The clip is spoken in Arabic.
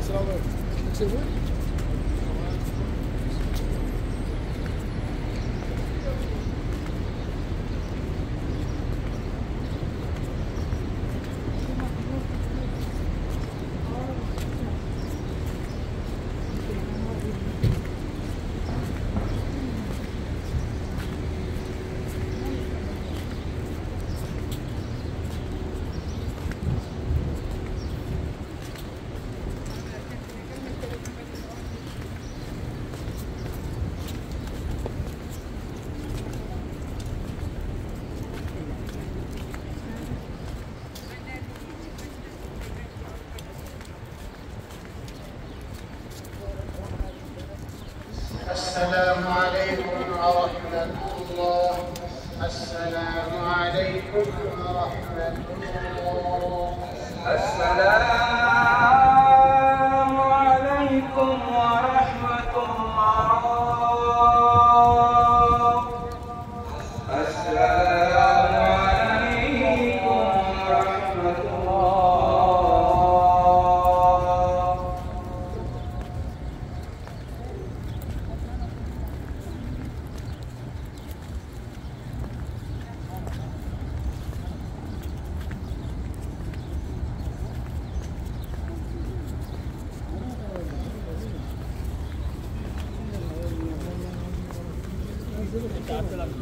It's all over. It's all over. السلام عليكم ورحمة الله. السلام عليكم ورحمة الله. السلام عليكم ورحمة الله. السلام عليكم ورحمة الله. Gracias.